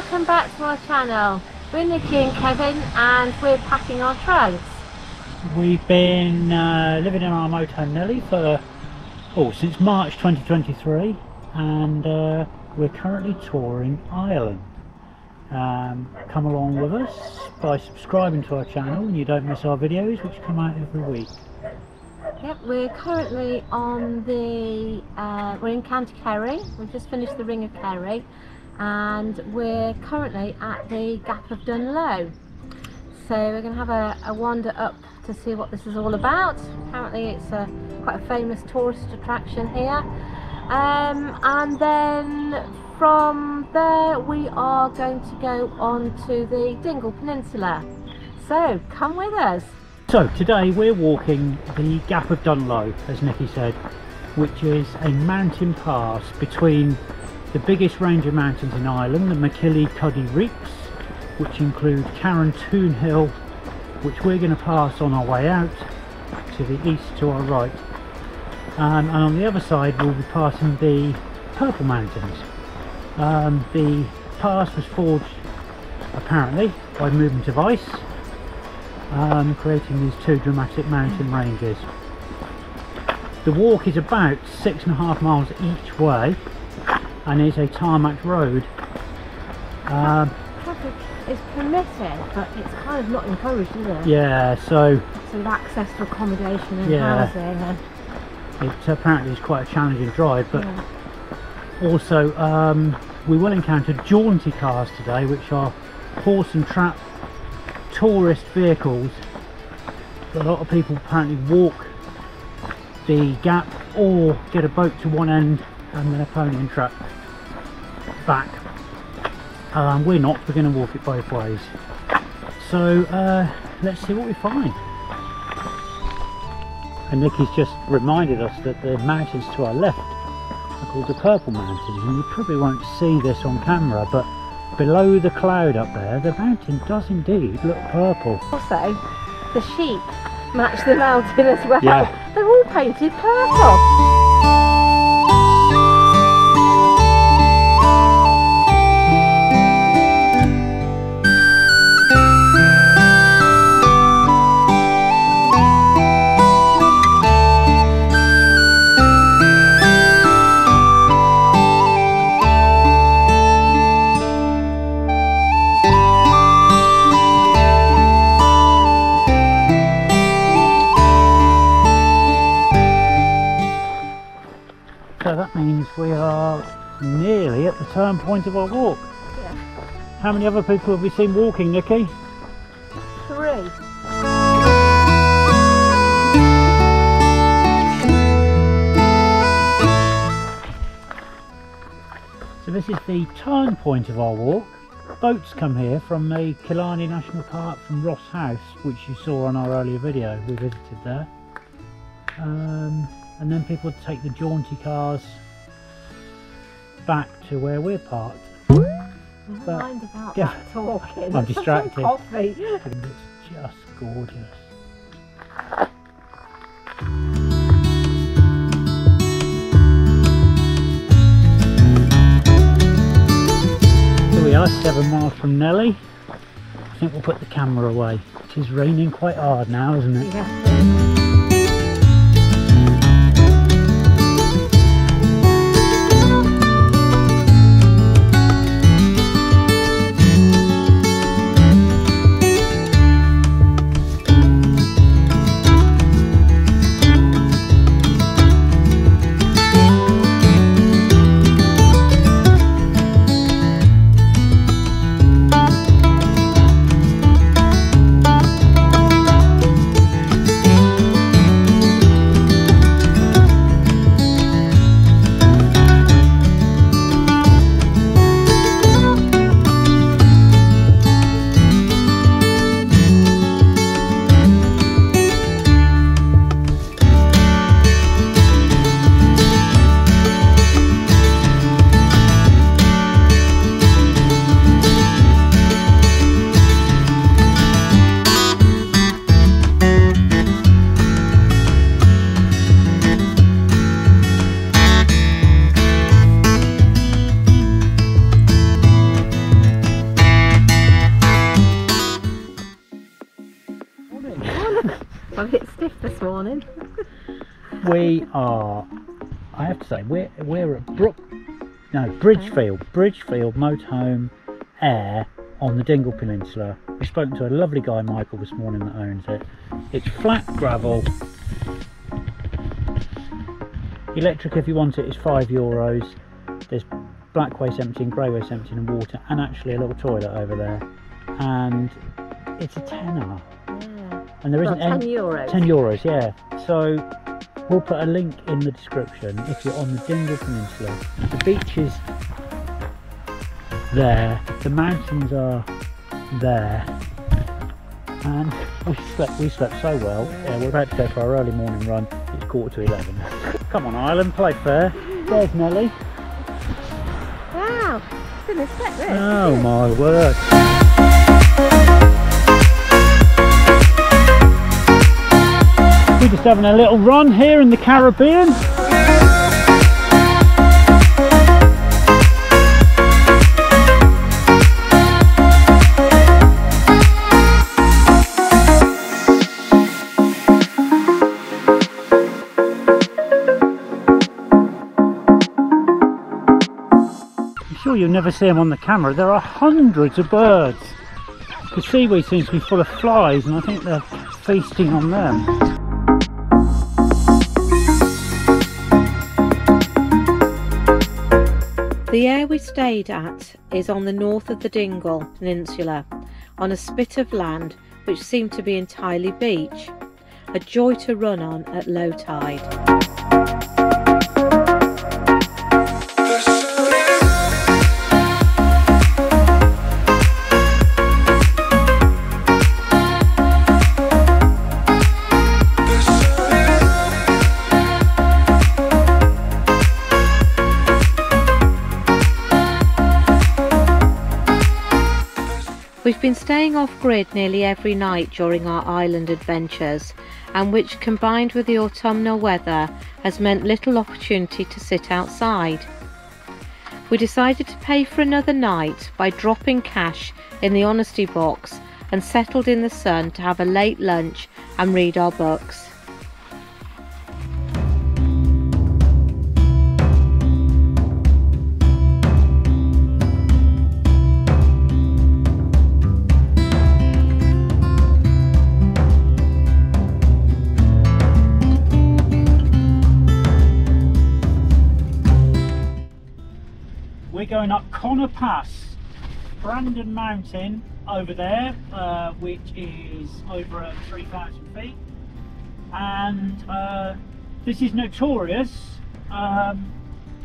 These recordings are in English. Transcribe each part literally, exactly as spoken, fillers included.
welcome back to my channel. We're Nicky and Kevin and we're packing our trunks. We've been uh, living in our motel Nelly for, oh, since March twenty twenty-three, and uh, we're currently touring Ireland. Um, come along with us by subscribing to our channel and you don't miss our videos, which come out every week. Yep, we're currently on the, uh, we're in County Kerry. We've just finished the Ring of Kerry and we're currently at the Gap of Dunloe. So we're going to have a, a wander up to see what this is all about. Apparently it's a, quite a famous tourist attraction here. Um, and then from there we are going to go on to the Dingle Peninsula. So come with us. So today we're walking the Gap of Dunloe, as Nicky said, which is a mountain pass between the biggest range of mountains in Ireland, the MacGillycuddy's Reeks, which include Carrauntoohill, which we're going to pass on our way out to the east to our right, um, and on the other side we'll be passing the Purple Mountains. Um, the pass was forged apparently by movement of ice, Um, creating these two dramatic mountain ranges. The walk is about six and a half miles each way and is a tarmac road. Um, Traffic is permitted, but it's kind of not encouraged, is it? Yeah, so... Sort of access to accommodation and yeah, housing. And it apparently is quite a challenging drive, but yeah. Also um, we will encounter jaunty cars today, which are horse and trap tourist vehicles. A lot of people apparently walk the gap or get a boat to one end and then a pony and trap back. Um, we're not, we're going to walk it both ways. So uh, let's see what we find. And Nicky's just reminded us that the mountains to our left are called the Purple Mountains, and you probably won't see this on camera, but below the cloud up there, the mountain does indeed look purple. Also, the sheep match the mountain as well. Yeah. They're all painted purple. We are nearly at the turn point of our walk. Yeah. How many other people have we seen walking, Nicky? Three. So this is the turn point of our walk. Boats come here from the Killarney National Park, from Ross House, which you saw on our earlier video. We visited there. Um, and then people take the jaunty cars back to where we're parked. Never but mind about yeah, that talking. I'm distracted. Coffee. And it's just gorgeous. Here we are, seven miles from Nelly. I think we'll put the camera away. It is raining quite hard now, isn't it? Yeah. I'm a bit stiff this morning. We are, I have to say, we're, we're at Brook, no, Bridgefield, Bridgefield Motorhome Air on the Dingle Peninsula. We've spoken to a lovely guy, Michael, this morning that owns it. It's flat gravel. Electric, if you want it, is five euros. There's black waste emptying, grey waste emptying and water, and actually a little toilet over there. And it's a tenner. Yeah. And there well, isn't ten any, euros. Ten euros, yeah. So we'll put a link in the description if you're on the Dingle Peninsula. The beach is there, the mountains are there, and we slept. We slept so well. Yeah, we're about to go for our early morning run. It's quarter to eleven. Come on, Ireland, play fair. There's Nelly. Wow, didn't expect this. Oh my word. We're just having a little run here in the Caribbean. I'm sure you'll never see them on the camera. There are hundreds of birds. The seaweed seems to be full of flies, and I think they're feasting on them. The air we stayed at is on the north of the Dingle Peninsula, on a spit of land which seemed to be entirely beach, a joy to run on at low tide. We've been staying off-grid nearly every night during our island adventures, and which combined with the autumnal weather has meant little opportunity to sit outside. We decided to pay for another night by dropping cash in the honesty box and settled in the sun to have a late lunch and read our books. Going up Conor Pass, Brandon Mountain over there, uh, which is over at three thousand feet, and uh, this is notorious, um,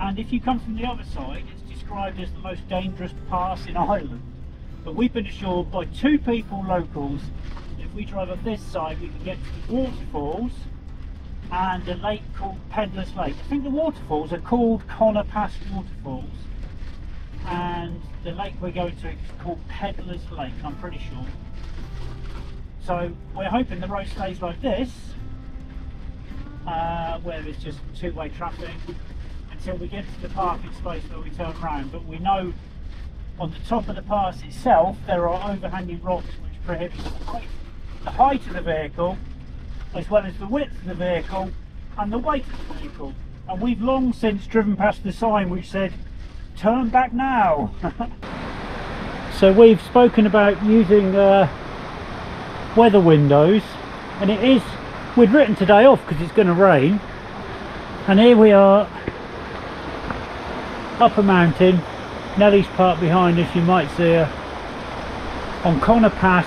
and if you come from the other side it's described as the most dangerous pass in Ireland, but we've been assured by two people, locals, that if we drive up this side we can get to the waterfalls and a lake called Pedlar's Lake. I think the waterfalls are called Conor Pass waterfalls, and the lake we're going to is called Pedlar's Lake, I'm pretty sure. So we're hoping the road stays like this, uh, where there's just two-way traffic, until we get to the parking space where we turn round. But we know on the top of the pass itself there are overhanging rocks which prohibit the height of the vehicle, as well as the width of the vehicle and the weight of the vehicle. And we've long since driven past the sign which said turn back now. So we've spoken about using uh, weather windows, and it is, we'd written today off because it's going to rain, and here we are up a mountain. Nelly's parked behind us, you might see her, on Conor Pass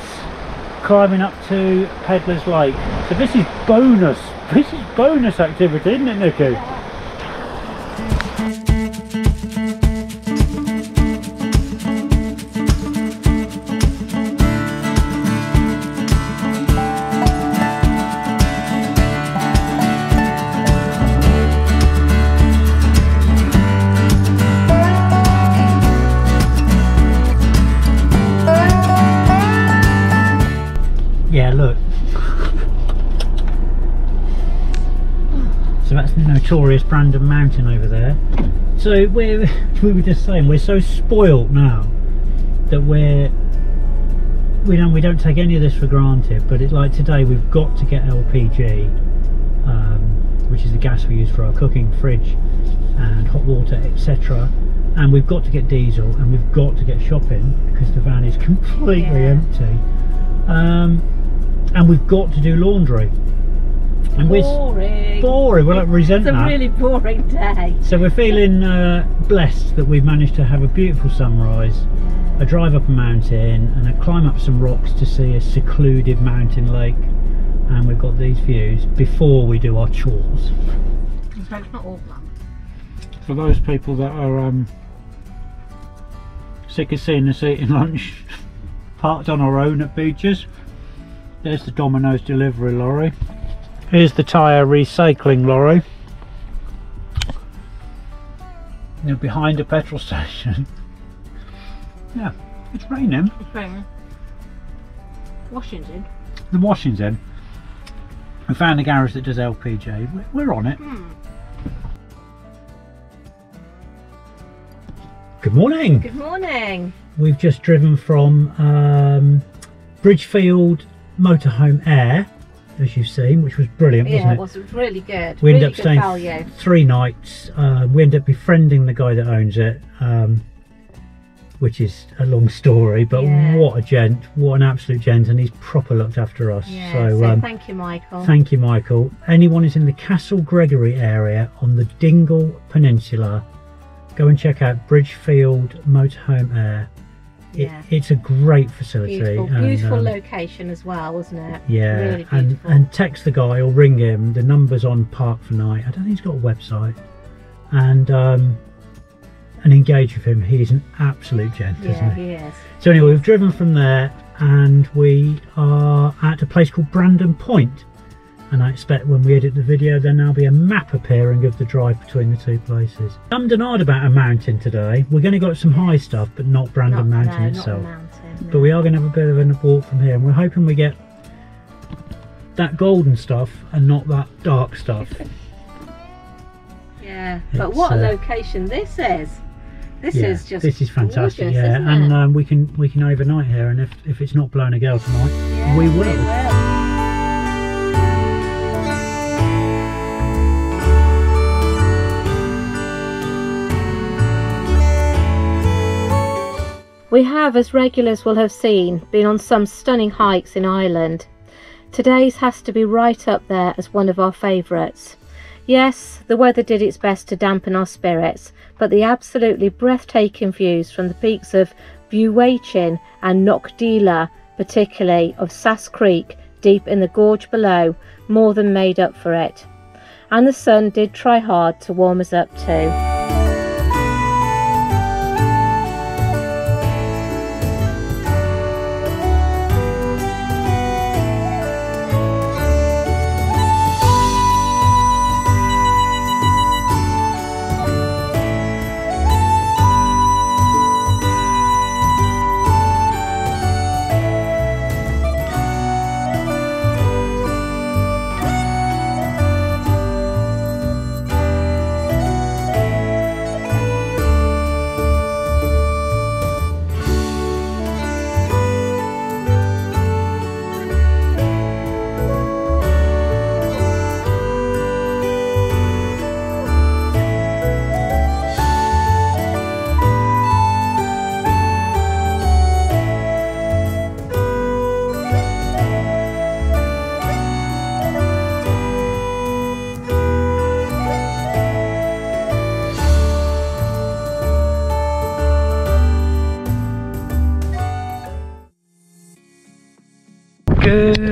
climbing up to Pedlar's Lake. So this is bonus, this is bonus activity, isn't it, Nicky? Notorious Brandon Mountain over there. So we're, we were just saying, we're so spoilt now that we're we don't we don't take any of this for granted, but it's like today we've got to get L P G, um, which is the gas we use for our cooking, fridge and hot water, etc. And we've got to get diesel, and we've got to get shopping because the van is completely yeah. empty. Um, and we've got to do laundry. And boring. We're boring. We're like resent that. It's a that. really boring day. So we're feeling uh, blessed that we've managed to have a beautiful sunrise, a drive up a mountain, and a climb up some rocks to see a secluded mountain lake. And we've got these views before we do our chores. It's not all black. For those people that are um, sick of seeing us eating lunch parked on our own at beaches, there's the Domino's delivery lorry. Here's the tyre recycling lorry. They're behind a petrol station. Yeah, it's raining. It's raining. Washing's in. The washing's in. We found a garage that does L P G. We're on it. Mm. Good morning. Good morning. We've just driven from um, Bridgefield Motorhome Air, as you've seen, which was brilliant, yeah, wasn't it? Yeah, was it was really good. We really ended up staying value. three nights. Uh, we ended up befriending the guy that owns it, um, which is a long story, but yeah. what a gent, what an absolute gent, and he's proper looked after us. Yeah, so, so um, thank you, Michael. Thank you, Michael. Anyone who's in the Castle Gregory area on the Dingle Peninsula, go and check out Bridgefield Motorhome Air. It, yeah. It's a great facility. Beautiful, and, beautiful um, location as well, wasn't it? Yeah, really and, and text the guy or ring him. The number's on Park for Night. I don't think he's got a website. And um, and engage with him. He's an absolute gent, yeah, isn't he? he is. So anyway, we've driven from there and we are at a place called Brandon Point. And I expect when we edit the video, then there'll be a map appearing of the drive between the two places. I'm denied about a mountain today. We're going to go up some high stuff, but not Brandon not, Mountain no, itself. Not mountain, no. But we are going to have a bit of an walk from here, and we're hoping we get that golden stuff and not that dark stuff. Yeah, it's, but what a uh, location this is! This yeah, is just this is fantastic. Gorgeous, yeah, isn't and it? Um, we can we can overnight here, and if if it's not blowing a gale tonight, yeah, we will. We will. We have, as regulars will have seen, been on some stunning hikes in Ireland. Today's has to be right up there as one of our favourites. Yes, the weather did its best to dampen our spirits, but the absolutely breathtaking views from the peaks of Buachaille Eichin and Knockdila, particularly of Sass Creek, deep in the gorge below, more than made up for it. And the sun did try hard to warm us up too.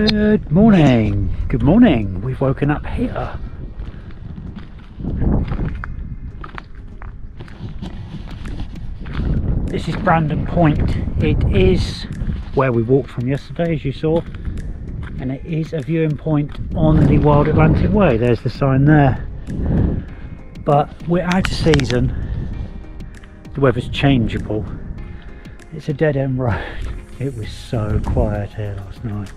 Good morning, good morning. We've woken up here. This is Brandon Point. It is where we walked from yesterday, as you saw, and it is a viewing point on the Wild Atlantic Way. There's the sign there. But we're out of season. The weather's changeable. It's a dead end road. It was so quiet here last night.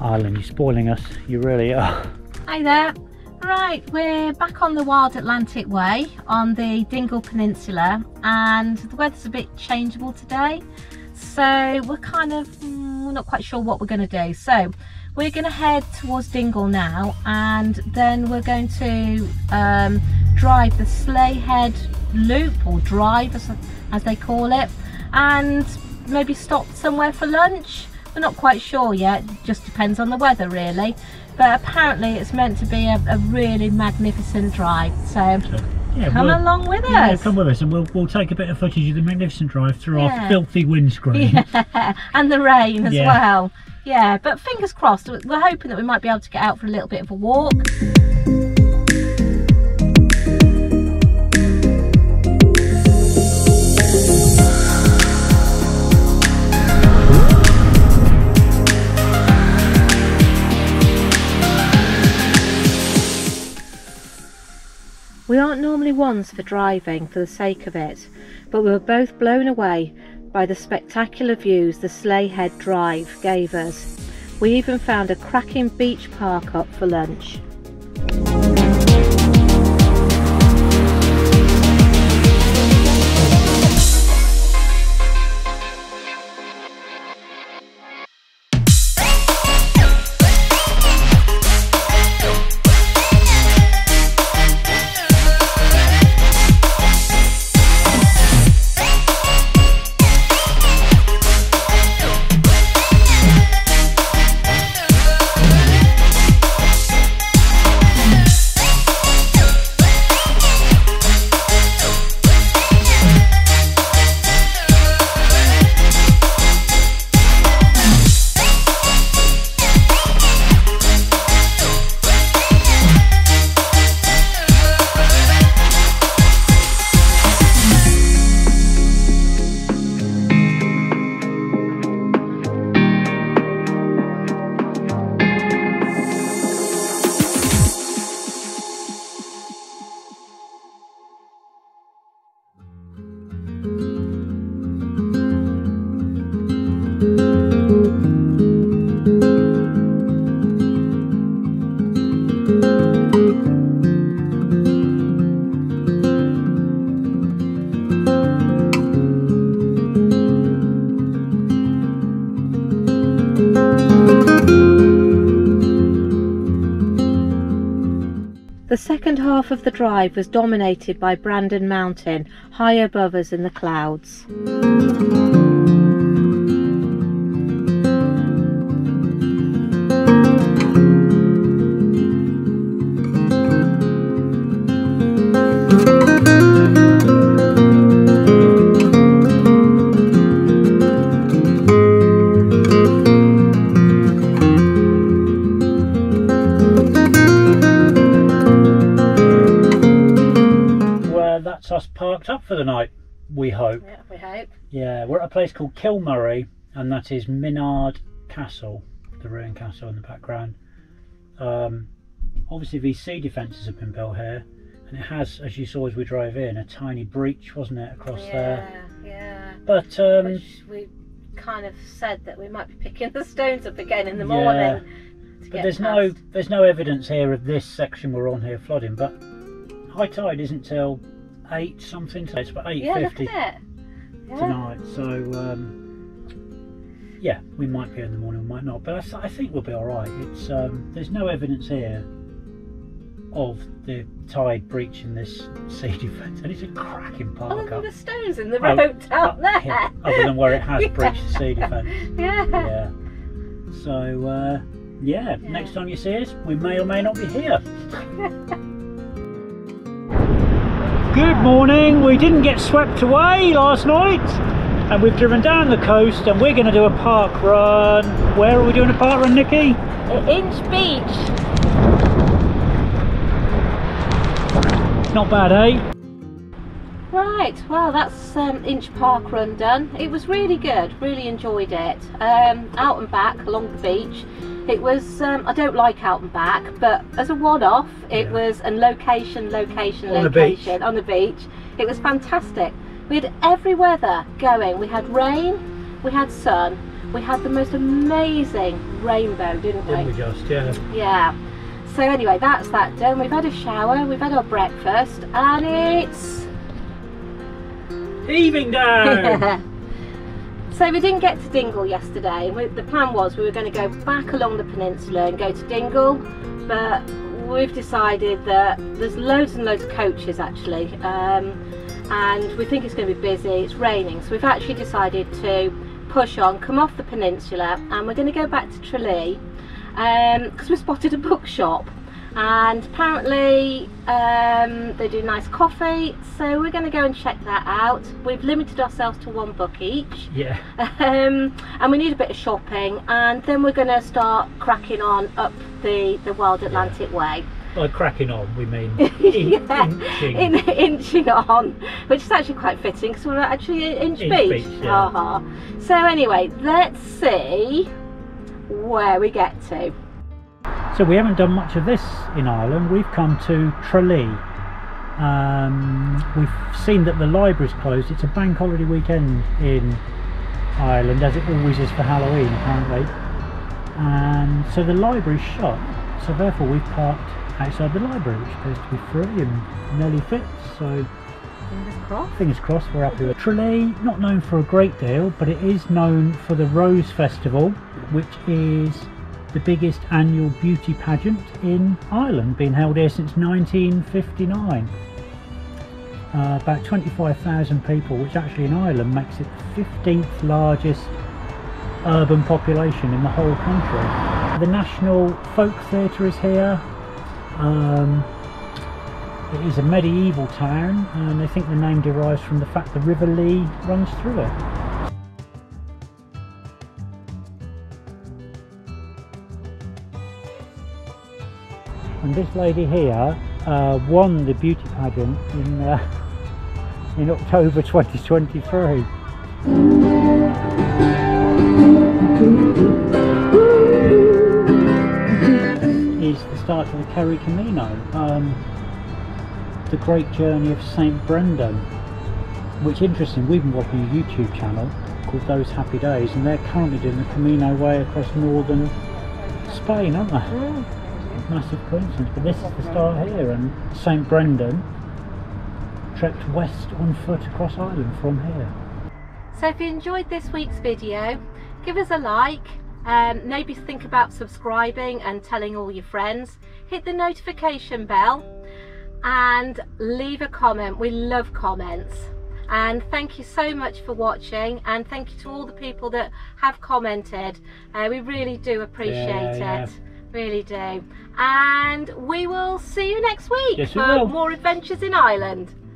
Ireland, you're spoiling us, you really are. Hi there, Right, we're back on the Wild Atlantic Way on the Dingle Peninsula, and the weather's a bit changeable today, so we're kind of mm, we're not quite sure what we're going to do. So we're going to head towards Dingle now, and then we're going to um, drive the Slea Head loop, or drive as, as they call it, and maybe stop somewhere for lunch. We're not quite sure yet, just depends on the weather really. But apparently it's meant to be a, a really magnificent drive, so yeah, come we'll, along with us. Yeah, come with us, and we'll, we'll take a bit of footage of the magnificent drive through yeah. our filthy windscreen. Yeah. And the rain as yeah. well. Yeah, but fingers crossed, we're hoping that we might be able to get out for a little bit of a walk. We aren't normally ones for driving for the sake of it, but we were both blown away by the spectacular views the Slea Head Drive gave us. We even found a cracking beach park up for lunch. The second half of the drive was dominated by Brandon Mountain, high above us in the clouds. Parked up for the night, we hope. Yeah, we hope. Yeah, we're at a place called Kilmurray, and that is Minard Castle, the ruined castle in the background. Um, obviously, these sea defences have been built here, and it has, as you saw as we drove in, a tiny breach, wasn't it, across yeah, there? Yeah, yeah. But um, which we kind of said that we might be picking the stones up again in the yeah, morning. To but get there's past. no there's no evidence here of this section we're on here flooding. But high tide isn't till eight something today. It's about eight yeah, fifty look at it. Yeah. tonight. So um, yeah, we might be in the morning, we might not, but I, I think we'll be all right. It's um, there's no evidence here of the tide breaching this sea defence, and it's a cracking park. Other than the stones in the road oh, down there. Yeah, other than where it has yeah. breached the sea defence. Yeah. Yeah. So uh, yeah, yeah, next time you see us, we may or may not be here. Good morning. We didn't get swept away last night, and we've driven down the coast, and we're going to do a park run. Where are we doing a park run, Nicky? At Inch Beach. Not bad, eh? Right, well that's um, Inch Park Run done. It was really good, really enjoyed it. Um, out and back along the beach. It was, um, I don't like out and back, but as a one-off, it yeah. was, and location, location, on location, the on the beach. It was fantastic. We had every weather going. We had rain, we had sun, we had the most amazing rainbow, didn't we? Didn't we just, yeah. Yeah. So anyway, that's that done. We've had a shower, we've had our breakfast, and it's evening down. So we didn't get to Dingle yesterday. We, the plan was we were going to go back along the peninsula and go to Dingle, but we've decided that there's loads and loads of coaches actually, um, and we think it's going to be busy, it's raining, so we've actually decided to push on, come off the peninsula, and we're going to go back to Tralee because um, we spotted a bookshop and apparently um, they do nice coffee, so we're going to go and check that out. We've limited ourselves to one book each, yeah, um, and we need a bit of shopping, and then we're going to start cracking on up the, the Wild Atlantic Way. By cracking on, we mean in, yeah, inching. In, inching on, which is actually quite fitting because we're actually at Inch, Inch Beach. Beach, yeah. uh-huh. So anyway, let's see where we get to. So we haven't done much of this in Ireland. We've come to Tralee. Um, we've seen that the library's closed. It's a bank holiday weekend in Ireland, as it always is for Halloween apparently. And so the library's shut. So therefore we've parked outside the library, which appears to be free and nearly fits, so fingers crossed. Fingers crossed, we're happy with it. Tralee, not known for a great deal, but it is known for the Rose Festival, which is the biggest annual beauty pageant in Ireland, being held here since nineteen fifty-nine. Uh, about twenty-five thousand people, which actually in Ireland makes it the fifteenth largest urban population in the whole country. The National Folk Theatre is here. Um, it is a medieval town, and I think the name derives from the fact the River Lee runs through it. And this lady here uh, won the beauty pageant in, uh, in October twenty twenty-three. It's the start of the Kerry Camino, um, the great journey of Saint Brendan, which interesting, we've been watching a YouTube channel called Those Happy Days, and they're currently doing the Camino way across northern Spain, aren't they? Yeah. Massive coincidence, but this is the start here, and Saint Brendan trekked west on foot across Ireland from here. So if you enjoyed this week's video, give us a like, and um, maybe think about subscribing and telling all your friends, hit the notification bell and leave a comment. We love comments, and thank you so much for watching, and thank you to all the people that have commented. Uh, we really do appreciate yeah, it yeah. Really do. And we will see you next week yes, for will. more adventures in Ireland.